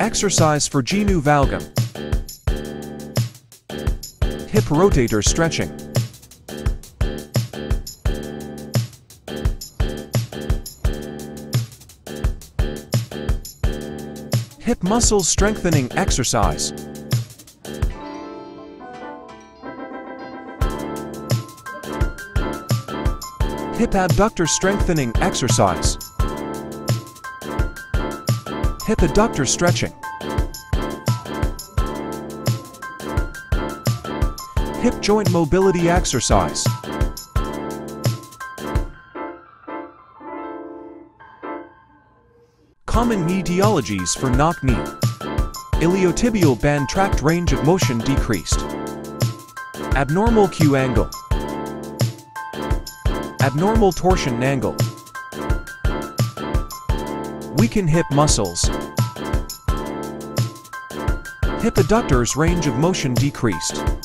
Exercise for genu valgum. Hip rotator stretching. Hip muscle strengthening exercise. Hip abductor strengthening exercise. Hip adductor stretching. Hip joint mobility exercise. Common knee etiologies for knock knee. Iliotibial band tract, range of motion decreased. Abnormal Q angle. Abnormal torsion angle. Weaken hip muscles. Hip adductors range of motion decreased.